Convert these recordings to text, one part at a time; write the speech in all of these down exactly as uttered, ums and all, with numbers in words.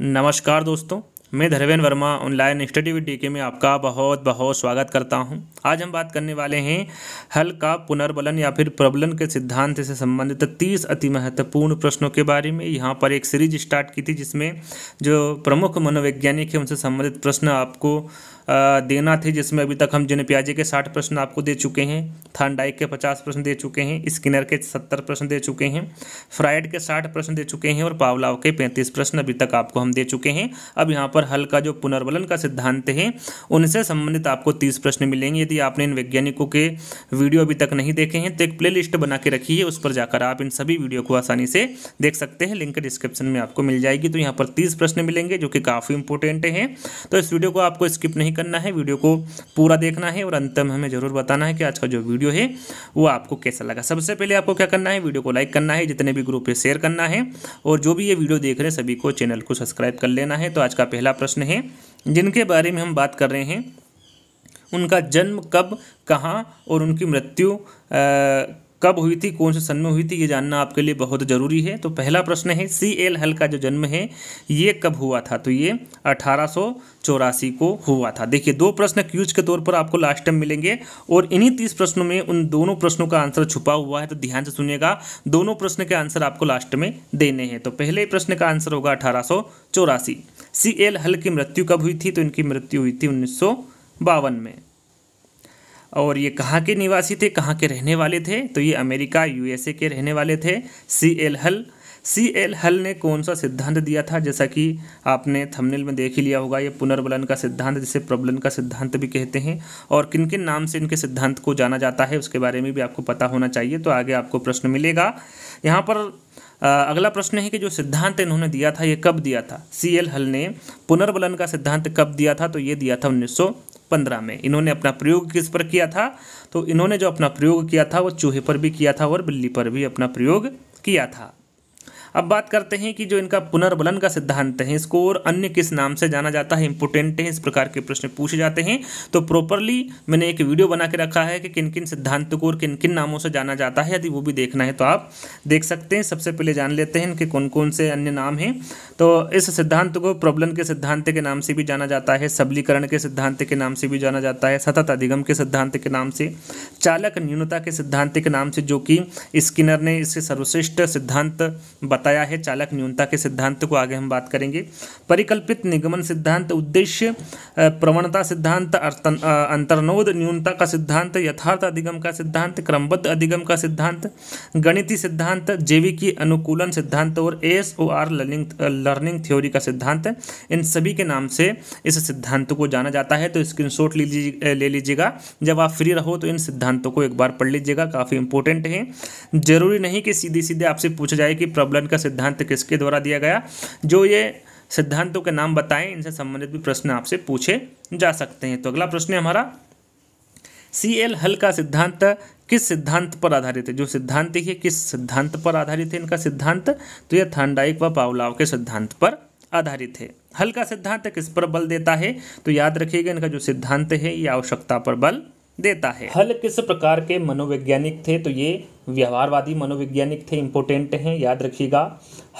नमस्कार दोस्तों, मैं Dharmendra Verma online study with DK में आपका बहुत बहुत स्वागत करता हूं। आज हम बात करने वाले हैं हल का पुनर्बलन या फिर प्रबलन के सिद्धांत से संबंधित तीस अति महत्वपूर्ण प्रश्नों के बारे में। यहां पर एक सीरीज स्टार्ट की थी जिसमें जो प्रमुख मनोवैज्ञानिक हैं उनसे संबंधित प्रश्न आपको देना थे, जिसमें अभी तक हम जीन पियाजे के साठ प्रश्न आपको दे चुके हैं, थार्नडाइक के पचास प्रश्न दे चुके हैं, स्किनर के सत्तर प्रश्न दे चुके हैं, फ्रायड के साठ प्रश्न दे चुके हैं और पावलाव के पैंतीस प्रश्न अभी तक आपको हम दे चुके हैं। अब यहाँ पर हल का जो पुनर्बलन का सिद्धांत है उनसे संबंधित आपको तीस प्रश्न मिलेंगे। यदि आपने इन वैज्ञानिकों के वीडियो अभी तक नहीं देखे हैं तो एक प्ले लिस्ट बना के रखी है, उस पर जाकर आप इन सभी वीडियो को आसानी से देख सकते हैं। लिंक डिस्क्रिप्शन में आपको मिल जाएगी। तो यहाँ पर तीस प्रश्न मिलेंगे जो कि काफ़ी इंपॉर्टेंट हैं। तो इस वीडियो को आपको स्किप नहीं करना है, वीडियो को पूरा देखना है और अंत में हमें जरूर बताना है कि आज का जो वीडियो है वो आपको कैसा लगा। सबसे पहले आपको क्या करना है, वीडियो को लाइक करना है, जितने भी ग्रुप पे शेयर करना है और जो भी ये वीडियो देख रहे हैं सभी को चैनल को सब्सक्राइब कर लेना है। तो आज का पहला प्रश्न है, जिनके बारे में हम बात कर रहे हैं उनका जन्म कब, कहाँ और उनकी मृत्यु आ, कब हुई थी, कौन से सन में हुई थी, ये जानना आपके लिए बहुत ज़रूरी है। तो पहला प्रश्न है सी एल हल का जो जन्म है ये कब हुआ था, तो ये अठारह सौ चौरासी को हुआ था। देखिए दो प्रश्न क्यूज के तौर पर आपको लास्ट टाइम मिलेंगे और इन्हीं तीस प्रश्नों में उन दोनों प्रश्नों का आंसर छुपा हुआ है, तो ध्यान से सुनिएगा। दोनों प्रश्न के आंसर आपको लास्ट में देने हैं। तो पहले प्रश्न का आंसर होगा अठारह सौ चौरासी। सी एल हल की मृत्यु कब हुई थी, तो इनकी मृत्यु हुई थी उन्नीस सौ बावन में। और ये कहाँ के निवासी थे, कहाँ के रहने वाले थे, तो ये अमेरिका यूएसए के रहने वाले थे। सी एल हल सी एल हल ने कौन सा सिद्धांत दिया था, जैसा कि आपने थंबनेल में देख ही लिया होगा, ये पुनर्बलन का सिद्धांत जिसे प्रबलन का सिद्धांत भी कहते हैं, और किन किन नाम से इनके सिद्धांत को जाना जाता है उसके बारे में भी आपको पता होना चाहिए। तो आगे आपको प्रश्न मिलेगा। यहाँ पर अगला प्रश्न है कि जो सिद्धांत इन्होंने दिया था ये कब दिया था, सी एल हल ने पुनर्बलन का सिद्धांत कब दिया था, तो ये दिया था उन्नीस सौ पंद्रह में। इन्होंने अपना प्रयोग किस पर किया था, तो इन्होंने जो अपना प्रयोग किया था वो चूहे पर भी किया था और बिल्ली पर भी अपना प्रयोग किया था। अब बात करते हैं कि जो इनका पुनर्बलन का सिद्धांत है इसको और अन्य किस नाम से जाना जाता है। इंपॉर्टेंट है, इस प्रकार के प्रश्न पूछे जाते हैं। तो प्रॉपरली मैंने एक वीडियो बना के रखा है कि किन किन सिद्धांतों को और किन किन नामों से जाना जाता है, यदि वो भी देखना है तो आप देख सकते हैं। सबसे पहले जान लेते हैं इनके कौन कौन से अन्य नाम हैं। तो इस सिद्धांत को प्रबलन के सिद्धांत के नाम से भी जाना जाता है, सबलीकरण के सिद्धांत के नाम से भी जाना जाता है, सतत अधिगम के सिद्धांत के नाम से, चालक न्यूनता के सिद्धांत के नाम से, जो कि स्किनर ने इसके सर्वश्रेष्ठ सिद्धांत बताया है। चालक न्यूनता के सिद्धांत को आगे हम बात करेंगे। परिकल्पित निगमन सिद्धांत, उद्देश्य प्रवणता सिद्धांत, अंतर्नोद न्यूनता का सिद्धांत, यथार्थ अधिगम का सिद्धांत, क्रमबद्ध अधिगम का सिद्धांत, गणितीय सिद्धांत, जैविकी अनुकूलन सिद्धांत और S O R learning learning theory का सिद्धांत, इन सभी के नाम से इस सिद्धांत को जाना जाता है। तो स्क्रीनशॉट ले लीजिएगा, जब आप फ्री रहो तो इन सिद्धांतों को एक बार पढ़ लीजिएगा, काफ़ी इंपॉर्टेंट है। जरूरी नहीं कि सीधे सीधे आपसे पूछा जाए कि प्रबलन का सिद्धांत किसके द्वारा दिया गया। जो ये सिद्धांतों के नाम बताएं इनसे संबंधित भी प्रश्न आपसे पूछे जा सकते हैं। तो अगला प्रश्न है हमारा, सी एल हल का सिद्धांत किस सिद्धांत पर आधारित है, जो सिद्धांत है किस सिद्धांत पर आधारित है इनका सिद्धांत, तो यह थार्नडाइक व पावलाव के सिद्धांत पर आधारित है। हल का सिद्धांत किस पर बल देता है, तो याद रखिएगा इनका जो सिद्धांत है ये आवश्यकता पर बल देता है। हल किस प्रकार के मनोवैज्ञानिक थे, तो ये व्यवहारवादी मनोवैज्ञानिक थे, इंपॉर्टेंट हैं, याद रखिएगा।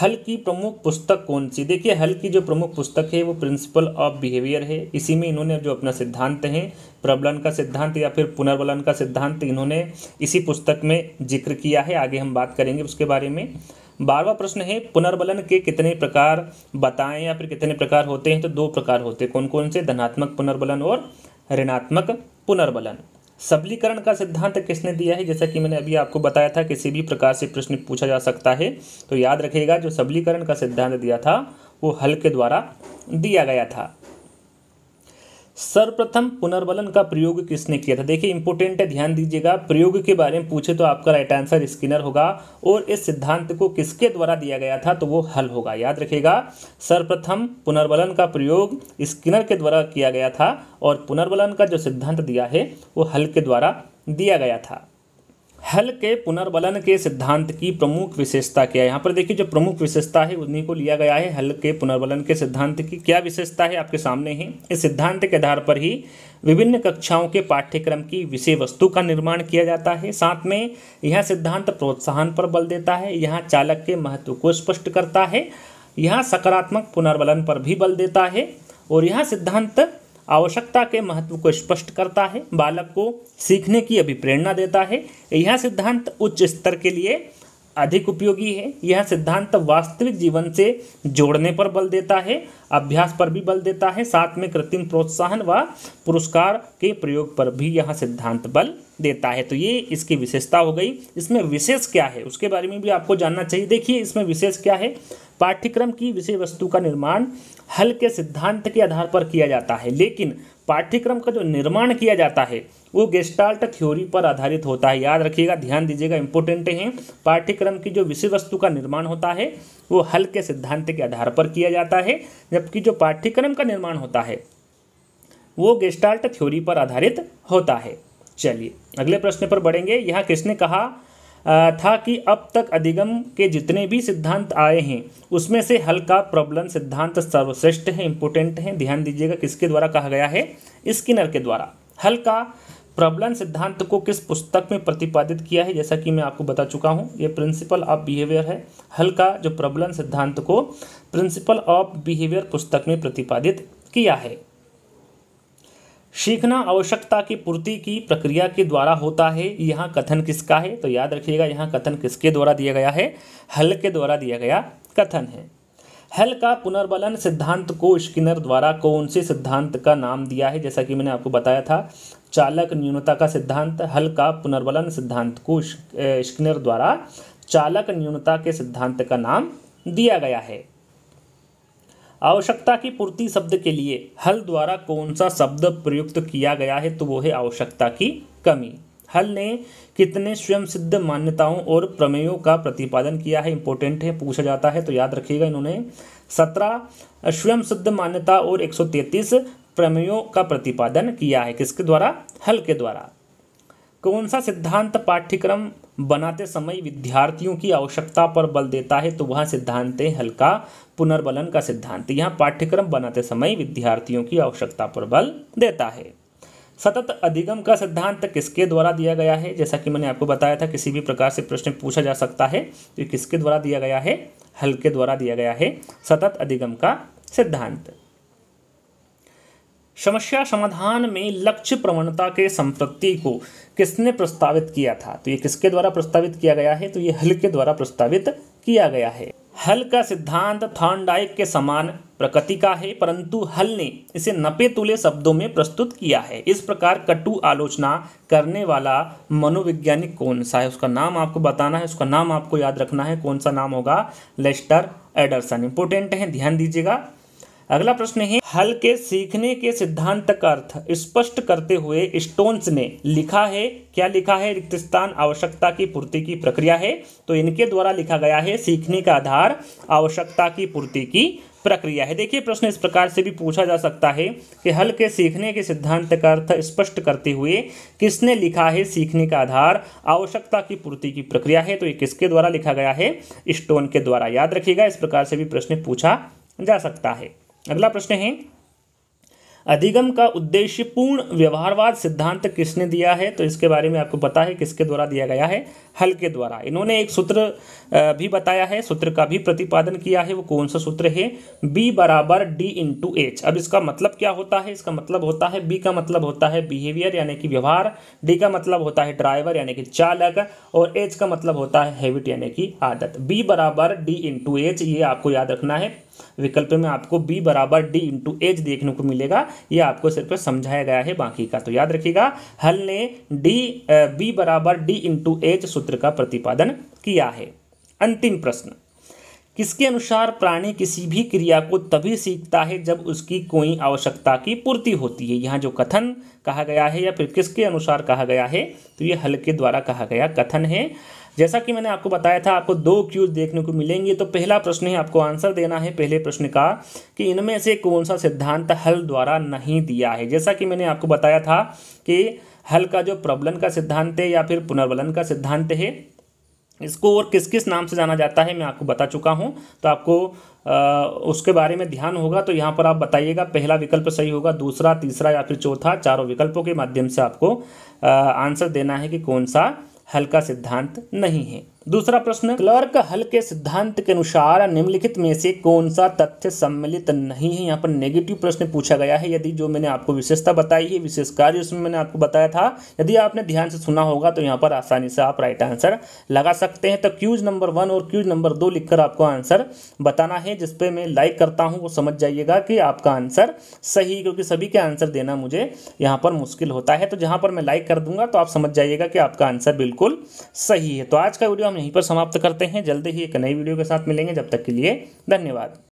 हल की प्रमुख पुस्तक कौन सी, देखिए हल की जो प्रमुख पुस्तक है वो प्रिंसिपल ऑफ बिहेवियर है। इसी में इन्होंने जो अपना सिद्धांत हैं प्रबलन का सिद्धांत या फिर पुनर्बलन का सिद्धांत, इन्होंने इसी पुस्तक में जिक्र किया है, आगे हम बात करेंगे उसके बारे में। बारहवां प्रश्न है, पुनर्बलन के कितने प्रकार बताएं या फिर कितने प्रकार होते हैं, तो दो प्रकार होते हैं। कौन कौन से, धनात्मक पुनर्बलन और ऋणात्मक पुनर्बलन। सबलीकरण का सिद्धांत किसने दिया है, जैसा कि मैंने अभी आपको बताया था किसी भी प्रकार से प्रश्न पूछा जा सकता है। तो याद रखिएगा जो सबलीकरण का सिद्धांत दिया था वो हल के द्वारा दिया गया था। सर्वप्रथम पुनर्बलन का प्रयोग किसने किया था, देखिए इंपॉर्टेंट है, ध्यान दीजिएगा। प्रयोग के बारे में पूछे तो आपका राइट आंसर स्किनर होगा और इस सिद्धांत को किसके द्वारा दिया गया था तो वो हल होगा, याद रखिएगा। सर्वप्रथम पुनर्बलन का प्रयोग स्किनर के द्वारा किया गया था और पुनर्बलन का जो सिद्धांत दिया है वो हल के द्वारा दिया गया था। हल के पुनर्बलन के सिद्धांत की प्रमुख विशेषता क्या है, यहाँ पर देखिए जो प्रमुख विशेषता है उन्हीं को लिया गया है। हल के पुनर्बलन के सिद्धांत की क्या विशेषता है आपके सामने है। इस सिद्धांत के आधार पर ही विभिन्न कक्षाओं के पाठ्यक्रम की विषय वस्तु का निर्माण किया जाता है। साथ में यह सिद्धांत प्रोत्साहन पर बल देता है, यहाँ चालक के महत्व को स्पष्ट करता है, यहाँ सकारात्मक पुनर्वलन पर भी बल देता है और यह सिद्धांत आवश्यकता के महत्व को स्पष्ट करता है, बालक को सीखने की अभिप्रेरणा देता है। यह सिद्धांत उच्च स्तर के लिए अधिक उपयोगी है। यह सिद्धांत वास्तविक जीवन से जोड़ने पर बल देता है, अभ्यास पर भी बल देता है, साथ में कृत्रिम प्रोत्साहन व पुरस्कार के प्रयोग पर भी यह सिद्धांत बल देता है। तो ये इसकी विशेषता हो गई। इसमें विशेष क्या है उसके बारे में भी आपको जानना चाहिए। देखिए इसमें विशेष क्या है, पाठ्यक्रम की विषय वस्तु का निर्माण हल के सिद्धांत के आधार पर किया जाता है, लेकिन पाठ्यक्रम का जो निर्माण किया जाता है वो गेस्टाल्ट थ्योरी पर आधारित होता है। याद रखिएगा, ध्यान दीजिएगा, इंपॉर्टेंट हैं। पाठ्यक्रम की जो विषय वस्तु का निर्माण होता है वो हल के सिद्धांत के आधार पर किया जाता है, जबकि जो पाठ्यक्रम का निर्माण होता है वो गेस्टाल्ट थ्योरी पर आधारित होता है। चलिए अगले प्रश्न पर बढ़ेंगे। यहाँ किसने कहा था कि अब तक अधिगम के जितने भी सिद्धांत आए हैं उसमें से हल का प्रबलन सिद्धांत सर्वश्रेष्ठ है। इंपोर्टेंट है, ध्यान दीजिएगा, किसके द्वारा कहा गया है, स्किनर के द्वारा। हल का प्रबलन सिद्धांत को किस पुस्तक में प्रतिपादित किया है, जैसा कि मैं आपको बता चुका हूँ, ये प्रिंसिपल ऑफ बिहेवियर है। हल का जो प्रबलन सिद्धांत को प्रिंसिपल ऑफ बिहेवियर पुस्तक में प्रतिपादित किया है। सीखना आवश्यकता की पूर्ति की प्रक्रिया के द्वारा होता है। यहाँ कथन किसका है, तो याद रखिएगा यहाँ कथन किसके द्वारा दिया गया है, हल के द्वारा दिया गया कथन है। हल का पुनर्बलन सिद्धांत को स्किनर द्वारा कौन से सिद्धांत का नाम दिया है, जैसा कि मैंने आपको बताया था, चालक न्यूनता का सिद्धांत। हल का पुनर्बलन सिद्धांत को स्किनर द्वारा चालक न्यूनता के सिद्धांत का नाम दिया गया है। आवश्यकता की पूर्ति शब्द के लिए हल द्वारा कौन सा शब्द प्रयुक्त किया गया है, तो वो है आवश्यकता की कमी। हल ने कितने स्वयं सिद्ध मान्यताओं और प्रमेयों का प्रतिपादन किया है, इंपॉर्टेंट है, पूछा जाता है, तो याद रखिएगा इन्होंने सत्रह स्वयं सिद्ध मान्यता और एक सौ तैंतीस प्रमेयों का प्रतिपादन किया है। किसके द्वारा, हल के द्वारा। कौन सा सिद्धांत पाठ्यक्रम बनाते समय विद्यार्थियों की आवश्यकता पर बल देता है, तो वह सिद्धांत है हल का पुनर्बलन का सिद्धांत। यहाँ पाठ्यक्रम बनाते समय विद्यार्थियों की आवश्यकता पर बल देता है। सतत अधिगम का सिद्धांत किसके द्वारा दिया गया है, जैसा कि मैंने आपको बताया था किसी भी प्रकार से प्रश्न पूछा जा सकता है, तो किसके द्वारा दिया गया है, हल के द्वारा दिया गया है सतत अधिगम का सिद्धांत। समस्या समाधान में लक्ष्य प्रवणता के संपत्ति को किसने प्रस्तावित किया था, तो ये किसके द्वारा प्रस्तावित किया गया है, तो ये हल के द्वारा प्रस्तावित किया गया है। हल का सिद्धांत थार्नडाइक के समान प्रकृति का है, परंतु हल ने इसे नपे तुले शब्दों में प्रस्तुत किया है। इस प्रकार कटु आलोचना करने वाला मनोवैज्ञानिक कौन सा है, उसका नाम आपको बताना है, उसका नाम आपको याद रखना है, कौन सा नाम होगा, लेस्टर एंडरसन। इंपोर्टेंट है, ध्यान दीजिएगा। अगला प्रश्न है, हल के सीखने के सिद्धांत का अर्थ स्पष्ट करते हुए स्टोन्स ने लिखा है, क्या लिखा है, रिक्त स्थान आवश्यकता की पूर्ति की प्रक्रिया है, तो इनके द्वारा लिखा गया है सीखने का आधार आवश्यकता की पूर्ति की प्रक्रिया है। देखिए प्रश्न इस प्रकार से भी पूछा जा सकता है कि हल के सीखने के सिद्धांत का अर्थ स्पष्ट करते हुए किसने लिखा है सीखने का आधार आवश्यकता की पूर्ति की प्रक्रिया है, तो ये किसके द्वारा लिखा गया है, स्टोन के द्वारा। याद रखिएगा, इस प्रकार से भी प्रश्न पूछा जा सकता है। अगला प्रश्न है, अधिगम का उद्देश्य पूर्ण व्यवहारवाद सिद्धांत किसने दिया है, तो इसके बारे में आपको पता है किसके द्वारा दिया गया है, हल के द्वारा। इन्होंने एक सूत्र भी बताया है, सूत्र का भी प्रतिपादन किया है, वो कौन सा सूत्र है, बी बराबर डी इंटू एच। अब इसका मतलब क्या होता है, इसका मतलब होता है, बी का मतलब होता है बिहेवियर यानी कि व्यवहार, डी का मतलब होता है ड्राइवर यानी कि चालक, और एच का मतलब होता है हैबिट यानी कि आदत। बी बराबर डी इंटू एच, ये आपको याद रखना है। विकल्प में आपको b बराबर डी इंटू एच देखने को मिलेगा, ये आपको सिर्फ समझाया गया है बाकी का, तो याद रखिएगा हल ने d b बराबर डी इंटू एच सूत्र का प्रतिपादन किया है। अंतिम प्रश्न, किसके अनुसार प्राणी किसी भी क्रिया को तभी सीखता है जब उसकी कोई आवश्यकता की पूर्ति होती है। यहाँ जो कथन कहा गया है या फिर किसके अनुसार कहा गया है, तो ये हल के द्वारा कहा गया कथन है। जैसा कि मैंने आपको बताया था आपको दो क्यूज देखने को मिलेंगे, तो पहला प्रश्न है आपको आंसर देना है पहले प्रश्न का कि इनमें से कौन सा सिद्धांत हल द्वारा नहीं दिया है। जैसा कि मैंने आपको बताया था कि हल का जो प्रबलन का सिद्धांत है या फिर पुनर्वलन का सिद्धांत है, इसको और किस किस नाम से जाना जाता है मैं आपको बता चुका हूँ, तो आपको आ, उसके बारे में ध्यान होगा, तो यहाँ पर आप बताइएगा पहला विकल्प सही होगा, दूसरा, तीसरा या फिर चौथा। चारों विकल्पों के माध्यम से आपको आंसर देना है कि कौन सा हल का सिद्धांत नहीं है। दूसरा प्रश्न, क्लर्क हल के सिद्धांत के अनुसार निम्नलिखित में से कौन सा तथ्य सम्मिलित नहीं है। यहाँ पर नेगेटिव प्रश्न पूछा गया है। यदि जो मैंने आपको विशेषता बताई है, विशेष कार्य उसमें मैंने आपको बताया था, यदि आपने ध्यान से सुना होगा तो यहाँ पर आसानी से आप राइट आंसर लगा सकते हैं। तो क्यूज नंबर वन और क्यूज नंबर दो लिखकर आपको आंसर बताना है, जिसपे मैं लाइक करता हूँ। वो समझ जाइएगा कि आपका आंसर सही, क्योंकि सभी के आंसर देना मुझे यहाँ पर मुश्किल होता है। तो जहाँ पर मैं लाइक कर दूंगा तो आप समझ जाइएगा कि आपका आंसर बिल्कुल सही है। तो आज का वीडियो यहीं पर समाप्त करते हैं। जल्दी ही एक नई वीडियो के साथ मिलेंगे, जब तक के लिए धन्यवाद।